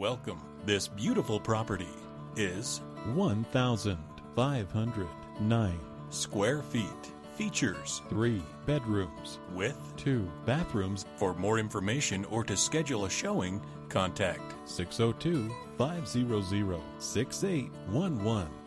Welcome. This beautiful property is 1,509 square feet. Features 3 bedrooms with 2 bathrooms. For more information or to schedule a showing, contact 602-500-6811.